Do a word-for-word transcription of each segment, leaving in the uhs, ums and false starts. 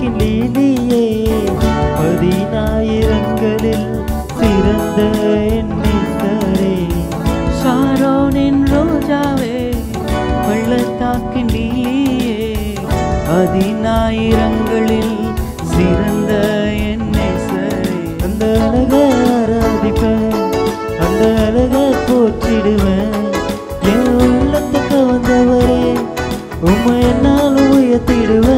കിളിയേ പതിനായിരങ്ങളിൽ സിറന്ത എന്നിസരേ ഷാരോണിൻ ரோஜாவே വള്ളത്താക്കിനിയേ പതിനായിരങ്ങളിൽ സിറന്ത എന്നിസരേ അന്തലക ആരാധിക്ക അന്തലക പോറ്റിടുവ എൻ ഉള്ളത്തെ കവന്തവരേ ഉമ്മ എന്നാൽ ഉയർത്തിടുവ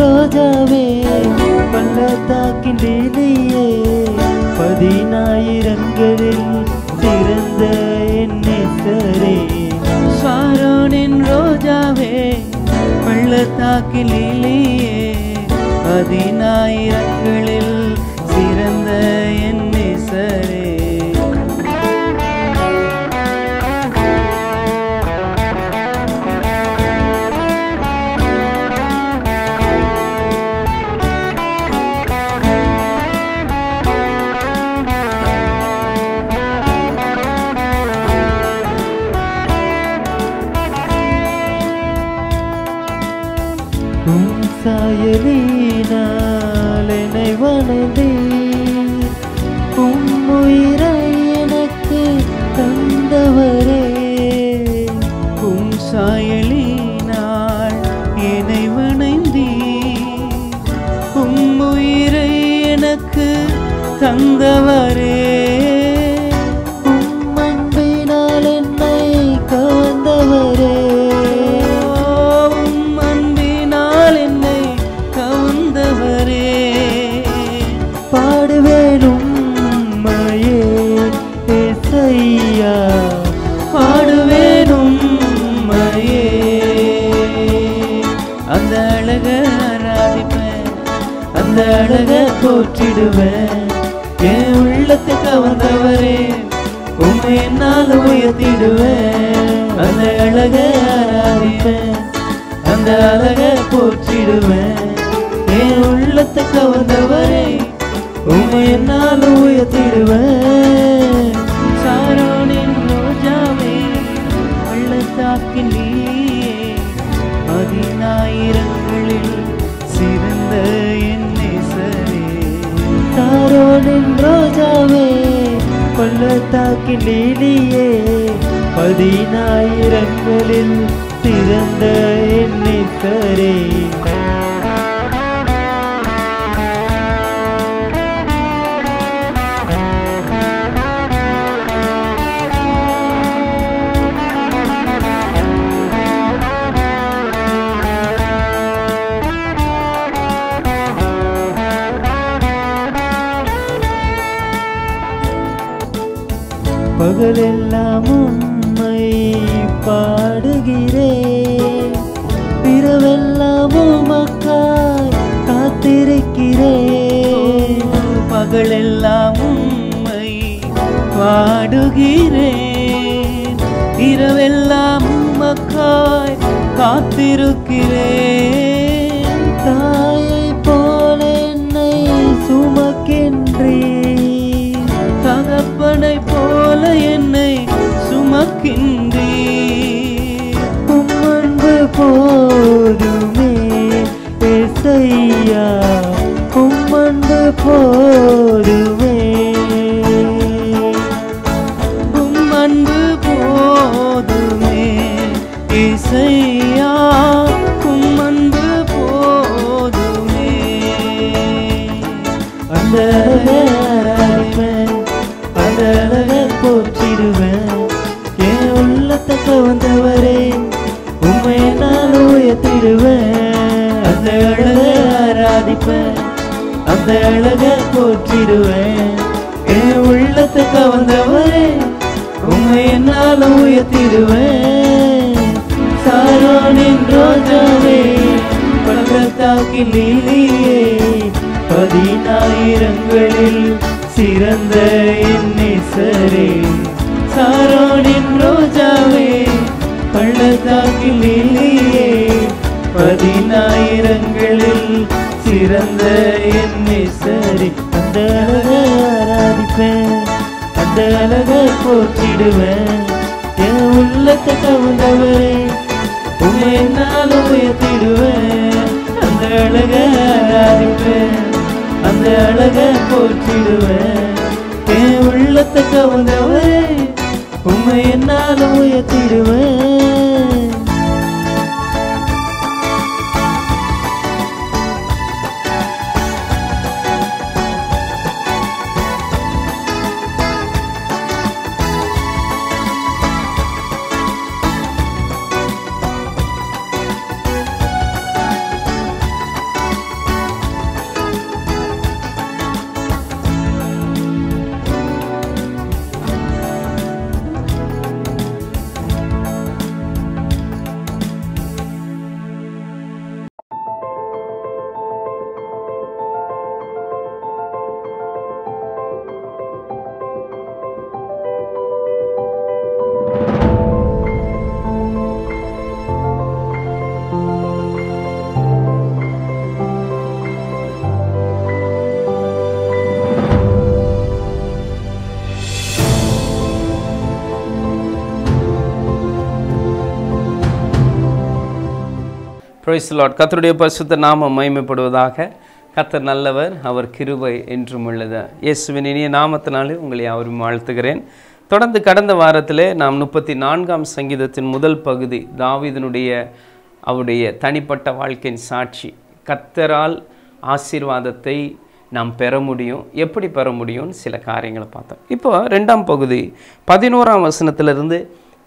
ரோஜாவே பள்ளத்தாக்கினிலே பதினாயிரங்களில் சிறந்த என்னேசரே சாரோனின் ரோஜாவே பள்ளத்தாக்கினிலே பதினாயிரங்களில் சிறந்த என்னேசரே சாயலினாலனை வனதே உம்முயிராய் எனக்கு தந்தவரே உம் சாயலினால் என்னை வணங்கி உம்முயிரை எனக்கு தந்தவரே உம்மன்பினால் என்னை காந்தவரே அந்த அழக போற்றிடுவேன் என் உள்ளத்தை கவர்ந்தவரே உம்மை என்னால் உயர்த்திடுவேன் அந்த அழக ஆராதிப்பேன் அந்த அழக போற்றிடுவேன் என் உள்ளத்தை கவர்ந்தவரே உம்மை என்னால் உயர்த்திடுவேன் சாரோனின் ரோஜாவே பள்ளத்தாக்கினிலே பதினாயிரங்களில் சிறந்த சாரோனின் ரோஜாவே பள்ளத்தாக்கினிலே பதினாயிரங்களில் சிறந்த என்னேசரே பகலெல்லாம் உம்மை பாடுகிறேன் இரவெல்லாம் உமக்காய் காத்திருக்கிறேன் பகலெல்லாம் உம்மை பாடுகிறேன் இரவெல்லாம் உமக்காய் காத்திருக்கிறேன் தாயை போல என்னை சுமக்கின்றேன் தகப்பனை என்னை சுமக்கின்றீர் உம்மன்பு போதுமே ஏசையா உம்மன்பு போதுமே உம்மன்பு போதுமே ஏசையா உம்மன்பு போதுமே அந்த என் உள்ளத்தை கவர்ந்தவரே உம்மை என்னால் உயர்த்திடுவேன் அந்த அழக ஆராதிப்பேன் அந்த அழக போற்றிடுவேன் என் உள்ளத்தை கவர்ந்தவரே உம்மை என்னால் உயர்த்திடுவேன் சாரோனின் ரோஜாவே பள்ளத்தாக்கினிலே பதினாயிரங்களில் சிறந்த என்னேசரே சாரோனின் ரோஜாவே பள்ளத்தாக்கினிலே பதினாயிரங்களில் சிறந்த என்னை சரி அந்த அழக ஆராதிப்பேன், அந்த அழக போற்றிடுவேன். என் உள்ளத்தை கவுந்தவரே உண்மை என்னால் உயர்த்திடுவேன். அந்த அழக ஆராதிப்பேன், அந்த அழக போற்றிடுவேன். என் உள்ளத்தை கவுந்தவரே உண்மை என்னால் உயர்த்திடுவேன். Praise Lord. கர்த்தருடைய பரிசுத்த நாமம் மகிமைப்படுவதாக. கர்த்தர் நல்லவர், அவர் கிருபை என்றும் உள்ளது. இயேசுவின் இனிய நாமத்தினாலே உங்களை யாவரும் வாழ்த்துகிறேன். தொடர்ந்து கடந்த வாரத்திலே நாம் முப்பத்தி நான்காம் சங்கீதத்தின் முதல் பகுதி தாவீதினுடைய அவருடைய தனிப்பட்ட வாழ்க்கையின் சாட்சி, கர்த்தரால் ஆசீர்வாதத்தை நாம் பெற முடியும், எப்படி பெற முடியும்னு சில காரியங்களை பார்த்தோம். இப்போ ரெண்டாம் பகுதி பதினோராம் வசனத்திலிருந்து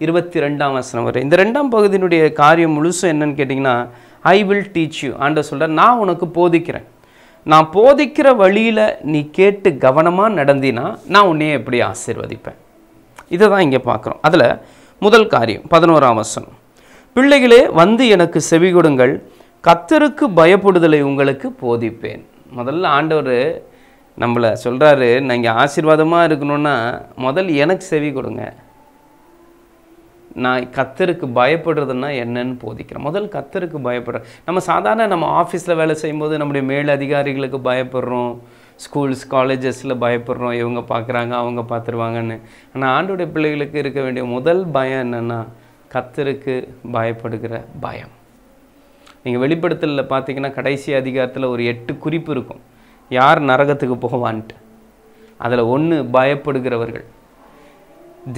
இருபத்தி ரெண்டாம் வசனம் வரை இந்த ரெண்டாம் பகுதியினுடைய காரியம் முழுசும் என்னன்னு கேட்டிங்கன்னா, ஐ வில் டீச் யூ ஆண்டவர் சொல்கிறார், நான் உனக்கு போதிக்கிறேன். நான் போதிக்கிற வழியில் நீ கேட்டு கவனமாக நடந்தினா நான் உன்னையே எப்படி ஆசீர்வதிப்பேன். இதை தான் இங்கே பார்க்குறோம். அதில் முதல் காரியம் பதினோராம் வசனம், பிள்ளைகளே வந்து எனக்கு செவி கொடுங்கள், கர்த்தருக்கு பயப்படுதலை உங்களுக்கு போதிப்பேன். முதல்ல ஆண்டவர் நம்மளை சொல்கிறாரு, நான் இங்கே ஆசீர்வாதமாக இருக்கணும்னா முதல்ல எனக்கு செவி கொடுங்க, நான் கர்த்தருக்கு பயப்படுறதுன்னா என்னன்னு போதிக்கிறேன். முதல் கர்த்தருக்கு பயப்படுற நம்ம சாதாரண நம்ம ஆஃபீஸில் வேலை செய்யும்போது நம்முடைய மேல் அதிகாரிகளுக்கு பயப்படுறோம், ஸ்கூல்ஸ் காலேஜஸில் பயப்படுறோம், இவங்க பார்க்குறாங்க அவங்க பார்த்துருவாங்கன்னு. ஆனால் ஆண்டோடைய பிள்ளைகளுக்கு இருக்க வேண்டிய முதல் பயம் என்னென்னா கர்த்தருக்கு பயப்படுகிற பயம். நீங்கள் வெளிப்படுத்தலில் பார்த்தீங்கன்னா கடைசி அதிகாரத்தில் ஒரு எட்டு குறிப்பு இருக்கும், யார் நரகத்துக்கு போவான்ட்டு. அதில் ஒன்று பயப்படுகிறவர்கள்,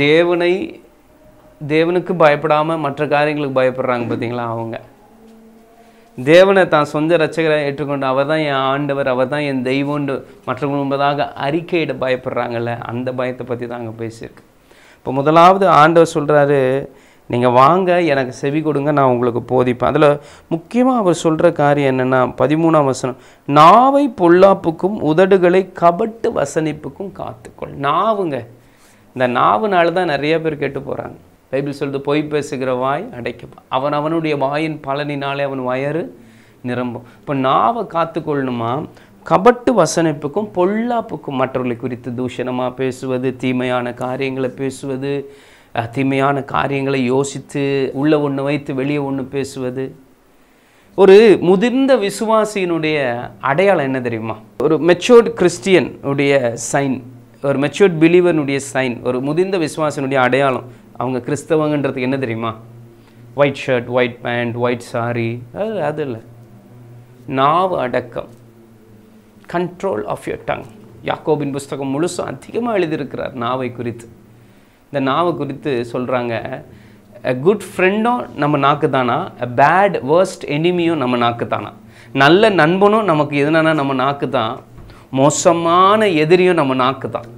தேவனை தேவனுக்கு பயப்படாமல் மற்ற காரியங்களுக்கு பயப்படுறாங்க பார்த்தீங்களா, அவங்க தேவனை தான் சொந்த ரட்சகரை ஏற்றுக்கொண்டு அவர் தான் என் ஆண்டவர், அவர் தான் என் தெய்வம்னு மற்றவங்க முன்பதாக அறிக்கையிட பயப்படுறாங்கல்ல, அந்த பயத்தை பற்றி தான் அங்கே பேசியிருக்கு. இப்போ முதலாவது ஆண்டவர் சொல்கிறாரு, நீங்கள் வாங்க எனக்கு செவி கொடுங்க, நான் உங்களுக்கு போதிப்பேன். அதில் முக்கியமாக அவர் சொல்கிற காரியம் என்னென்னா பதிமூணாம் வசனம், நாவை பொல்லாப்புக்கும் உதடுகளை கபட்டு வசனிப்புக்கும் காத்துக்கொள். நாவுங்க, இந்த நாவுனால தான் நிறைய பேர் கேட்டு போகிறாங்க. பைபிள் சொல்லுது, பொய் பேசுகிற வாய் அடைக்கப்பா, அவன் அவனுடைய வாயின் பலனினாலே அவன் வயறு நிரம்பும். இப்போ நாவை காத்துக்கொள்ளணுமா, கபட்டு வசனிப்புக்கும் பொல்லாப்புக்கும், மற்றவர்களை குறித்து தூஷணமாக பேசுவது, தீமையான காரியங்களை பேசுவது, தீமையான காரியங்களை யோசித்து உள்ளே ஒன்று வைத்து வெளியே ஒன்று பேசுவது. ஒரு முதிர்ந்த விசுவாசியினுடைய அடையாளம் என்ன தெரியுமா? ஒரு மெச்சூர்ட் கிறிஸ்டியன் உடைய சைன், ஒரு மெச்சூர்ட் பிலீவனுடைய சைன், ஒரு முதிர்ந்த விசுவாசனுடைய அடையாளம் அவங்க கிறிஸ்தவங்கன்றதுக்கு என்ன தெரியுமா? White shirt, white pant, white sari, அது அது இல்லை. நாவு அடக்கம், கண்ட்ரோல் ஆஃப் யுவர் டங். யாக்கோபின் புஸ்தகம் முழுசும் அதிகமாக எழுதியிருக்கிறார் நாவை குறித்து. இந்த நாவை குறித்து சொல்கிறாங்க, அ குட் ஃப்ரெண்டும் நம்ம நாக்கு தானா, அ பேட் வேர்ஸ்ட் எனிமியும் நம்ம நாக்கு தானா. நல்ல நண்பனும் நமக்கு எதுனா நம்ம நாக்கு தான், மோசமான எதிரியும் நம்ம நாக்கு தான்.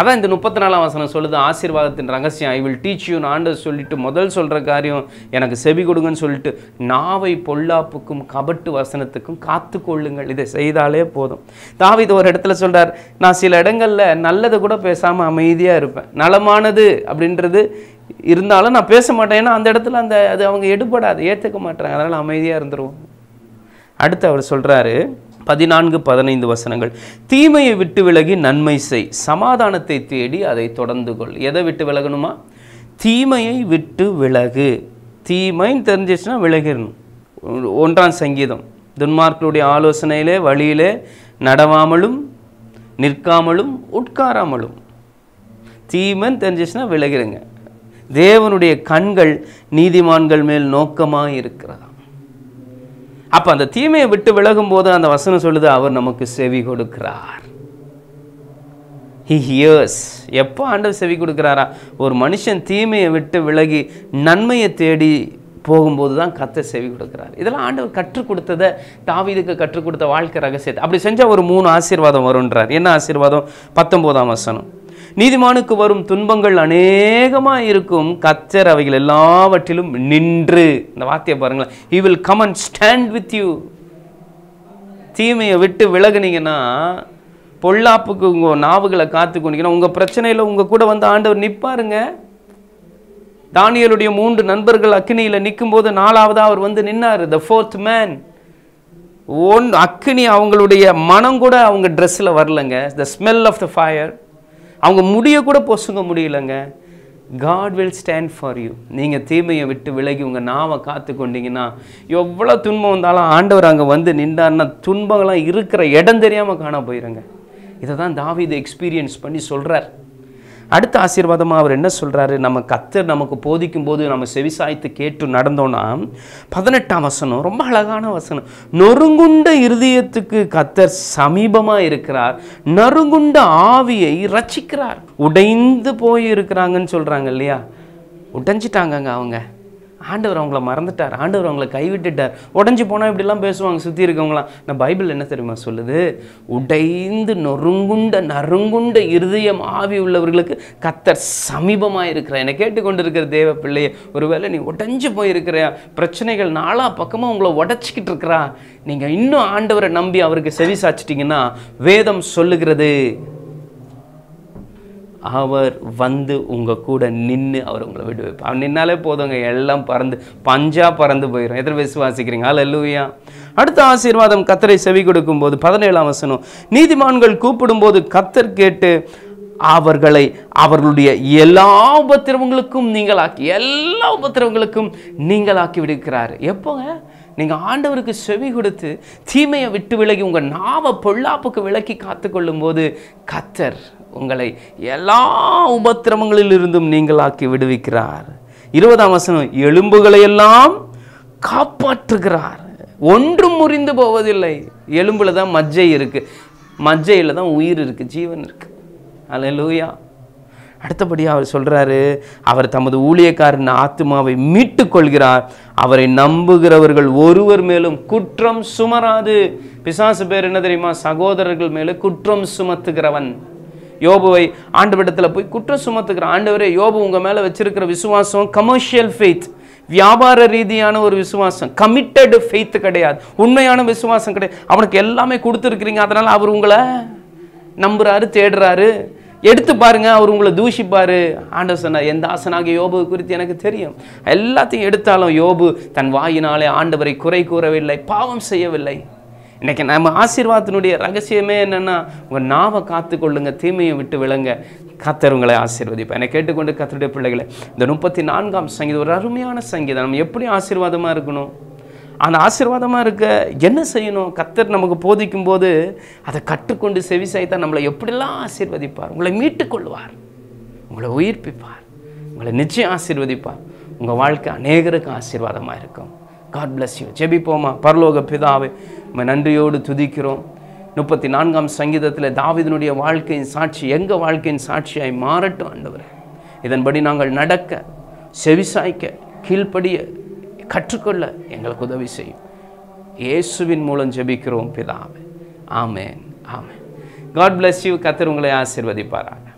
அதான் இந்த முப்பத்தி நாலாம் வசனம் சொல்லுது, ஆசீர்வாதத்தின் ரகசியம் ஐ வில் டீச் யூன்னு ஆண்டு சொல்லிட்டு முதல் சொல்கிற காரியம் எனக்கு செவி கொடுங்கன்னு சொல்லிட்டு நாவை பொல்லாப்புக்கும் கபட்டு வசனத்துக்கும் காத்துக்கொள்ளுங்கள். இதை செய்தாலே போதும். தாவீது ஒரு இடத்துல சொல்கிறார், நான் சில இடங்களில் நல்லது கூட பேசாமல் அமைதியாக இருப்பேன், நலமானது அப்படின்றது இருந்தாலும் நான் பேச மாட்டேன், ஏன்னா அந்த இடத்துல அந்த அது அவங்க எடுபடாது, ஏற்றுக்க மாட்டாங்க, அதனால் அமைதியாக இருந்துருவோம். அடுத்து அவர் சொல்கிறாரு பதினான்கு பதினைந்து வசனங்கள், தீமையை விட்டு விலகி நன்மை செய், சமாதானத்தை தேடி அதை தொடர்ந்து கொள். எதை விட்டு விலகணுமா? தீமையை விட்டு விலகு. தீமைன்னு தெரிஞ்சிச்சுன்னா விலகிடணும். ஒன்றாம் சங்கீதம் துன்மார்க்கருடைய ஆலோசனையிலே வழியிலே நடவாமலும் நிற்காமலும் உட்காராமலும். தீமன் தெரிஞ்சிச்சுன்னா விலகிடுங்க. தேவனுடைய கண்கள் நீதிமான்கள் மேல் நோக்கமாக இருக்கிறதா. அப்போ அந்த தீமையை விட்டு விலகும் போது அந்த வசனம் சொல்லுது, அவர் நமக்கு செவி கொடுக்கிறார். He hears. எப்போ ஆண்டவர் செவி கொடுக்குறாரா? ஒரு மனுஷன் தீமையை விட்டு விலகி நன்மையை தேடி போகும்போது தான் கர்த்தர் செவி கொடுக்குறார். இதெல்லாம் ஆண்டவர் கற்றுக் கொடுத்ததை, தாவீதுக்கு கற்றுக் கொடுத்த வாழ்க்கை ரகசியத்தை. அப்படி செஞ்சால் ஒரு மூணு ஆசீர்வாதம் வரும்ன்றார். என்ன ஆசீர்வாதம்? பத்தொம்போதாம் வசனம், நீதிமானுக்கு வரும் துன்பங்கள் அநேகமாக இருக்கும், கர்த்தர் அவைகள் எல்லாவற்றிலும் நின்று. இந்த வார்த்தையை பாருங்களேன், He will come and stand with you. தீமையை விட்டு விலகுனீங்கன்னா, பொல்லாப்புக்கு உங்கள் நாவுகளை காத்துக்கொண்டீங்கன்னா, உங்கள் பிரச்சனையில் உங்கள் கூட வந்து ஆண்டவர் நிற்பாருங்க. தானியேலுடைய மூன்று நண்பர்கள் அக்கினியில் நிற்கும்போது நாலாவதாக அவர் வந்து நின்னார். The fourth man. ஒன் அக்கினி அவங்களுடைய மனம் கூட அவங்க ட்ரெஸ்ஸில் வரலைங்க. The smell of the fire அவங்க முடிய கூட பொசுங்க முடியலைங்க. God will stand for you. நீங்கள் தீமையை விட்டு விலகி உங்கள் நாவை காத்து கொண்டீங்கன்னா, எவ்வளோ துன்பம் வந்தாலும் ஆண்டவர் அங்கே வந்து நின்றார்னா துன்பங்கள்லாம் இருக்கிற இடம் தெரியாமல் காண போயிடுங்க. இதை தான் தாவீது எக்ஸ்பீரியன்ஸ் பண்ணி சொல்கிறார். அடுத்த ஆசீர்வாதமாக அவர் என்ன சொல்கிறாரு? நம்ம கர்த்தர் நமக்கு போதிக்கும் போது நம்ம செவிசாய்த்து கேட்டு நடந்தோன்னா, பதினெட்டாம் வசனம் ரொம்ப அழகான வசனம், நொறுங்குண்ட இருதயத்துக்கு கர்த்தர் சமீபமாக இருக்கிறார், நறுங்குண்ட ஆவியை ரட்சிக்கிறார். உடைந்து போய் இருக்கிறாங்கன்னு சொல்கிறாங்க இல்லையா? உடைஞ்சிட்டாங்கங்க அவங்க. ஆண்டவர் அவங்கள மறந்துட்டார், ஆண்டவர் அவங்கள கைவிட்டுட்டார். உடஞ்சி போனால் இப்படிலாம் பேசுவாங்க சுற்றி இருக்கவங்களாம். நான் பைபிள் என்ன தெரியுமா சொல்லுது? உடைந்து நொறுங்குண்ட நறுங்குண்ட இருதயம் ஆவி உள்ளவர்களுக்கு கர்த்தர் சமீபமாக இருக்கிற. என்னை கேட்டுக்கொண்டு இருக்கிற தேவ பிள்ளையே, ஒருவேளை நீ உடஞ்சி போயிருக்கிற, பிரச்சனைகள் நாலா பக்கமாக உங்களை உடச்சிக்கிட்டு இருக்கிறா, நீங்கள் இன்னும் ஆண்டவரை நம்பி அவருக்கு செவி சாய்ச்சிட்டிங்கன்னா, வேதம் சொல்லுகிறது அவர் வந்து உங்கள் கூட நின்று அவர் உங்களை விட்டு வைப்பார். அவர் நின்னாலே போதுங்க, எல்லாம் பறந்து பஞ்சாக பறந்து போயிடும். எதிர விசுவாசிக்கிறீங்க? அல்லேலூயா. அடுத்த ஆசீர்வாதம் கர்த்தரை செவி கொடுக்கும் போது பதினேழாம் வசனம், நீதிமான்கள் கூப்பிடும்போது கர்த்தர் கேட்டு அவர்களை அவர்களுடைய எல்லா உபத்திரவங்களுக்கும் நீங்களாக்கி எல்லா உபத்திரவங்களுக்கும் நீங்களாக்கி விடுக்கிறார். எப்போங்க நீங்கள் ஆண்டவருக்கு செவி கொடுத்து தீமையை விட்டு விலகி உங்கள் நாவை பொல்லாப்புக்கு விலக்கி காத்துக்கொள்ளும் போது கர்த்தர் உங்களை எல்லா உபத்திரமங்களிலிருந்தும் நீங்களாக்கி விடுவிக்கிறார். இருபதாம் வசனம், எலும்புகளையெல்லாம் காப்பாற்றுகிறார், ஒன்றும் முறிந்து போவதில்லை. எலும்பில் தான் மஜ்ஜை இருக்குது, மஜ்ஜையில் தான் உயிர் இருக்குது, ஜீவன் இருக்குது. அல்லேலூயா. அடுத்தபடியாக அவர் சொல்கிறாரு, அவர் தமது ஊழியக்காரன் ஆத்மாவை மீட்டு கொள்கிறார், அவரை நம்புகிறவர்கள் ஒருவர் மேலும் குற்றம் சுமராது. பிசாசு பேர் என்ன தெரியுமா? சகோதரர்கள் மேலே குற்றம் சுமத்துகிறவன். யோபுவை ஆண்டவரிடத்தில் போய் குற்றம் சுமத்துக்கிறான். ஆண்டவரே, யோபு உங்கள் மேலே வச்சிருக்கிற விசுவாசம் கமர்ஷியல் ஃபெய்த், வியாபார ரீதியான ஒரு விசுவாசம், கமிட்டடு ஃபெய்த்து கிடையாது, உண்மையான விசுவாசம் கிடையாது. அவனுக்கு எல்லாமே கொடுத்துருக்குறீங்க, அதனால் அவர் உங்களை நம்புகிறாரு, தேடுறாரு. எடுத்து பாருங்க, அவர் உங்களை தூஷிப்பார். ஆண்டவர் சொன்னார், என் தாசனாகிய யோபு குறித்து எனக்கு தெரியும், எல்லாத்தையும் எடுத்தாலும் யோபு தன் வாயினாலே ஆண்டவரை குறை கூறவில்லை, பாவம் செய்யவில்லை. இன்றைக்கி நம்ம ஆசீர்வாதத்தினுடைய ரகசியமே என்னென்னா, உங்கள் நாவை காத்துக்கொள்ளுங்க, தீமையை விட்டு விலங்க, கர்த்தர் உங்களை ஆசீர்வதிப்பா. என்னை கேட்டுக்கொண்டு கர்த்தருடைய பிள்ளைகளை, இந்த முப்பத்தி நான்காம் சங்கீதம் ஒரு அருமையான சங்கீதம். நம்ம எப்படி ஆசீர்வாதமாக இருக்கணும், அந்த ஆசீர்வாதமாக இருக்க என்ன செய்யணும்? கர்த்தர் நமக்கு போதிக்கும் போது அதை கற்றுக்கொண்டு செவி சாய்த்தா நம்மளை எப்படிலாம் ஆசீர்வதிப்பார், உங்களை மீட்டுக்கொள்வார், உங்களை உயிர்ப்பிப்பார், உங்களை நிச்சயம் ஆசீர்வதிப்பார். உங்கள் வாழ்க்கை அநேகருக்கு ஆசீர்வாதமாக இருக்கும். God bless you. ஜெபிப்போமா. பரலோக பிதாவே, நம்ம நன்றியோடு துதிக்கிறோம். முப்பத்தி நான்காம் சங்கீதத்தில் தாவீதினுடைய வாழ்க்கையின் சாட்சி எங்கள் வாழ்க்கையின் சாட்சியாய் மாறட்டும் ஆண்டவரே. இதன்படி நாங்கள் நடக்க, செவிசாய்க்க, கீழ்ப்படிய கற்றுக்கொள்ள எங்களுக்கு உதவி செய்யும். இயேசுவின் மூலம் ஜெபிக்கிறோம் பிதாவே, ஆமேன், ஆமேன். God bless you. கர்த்தர் உங்களை ஆசீர்வதிப்பாராக.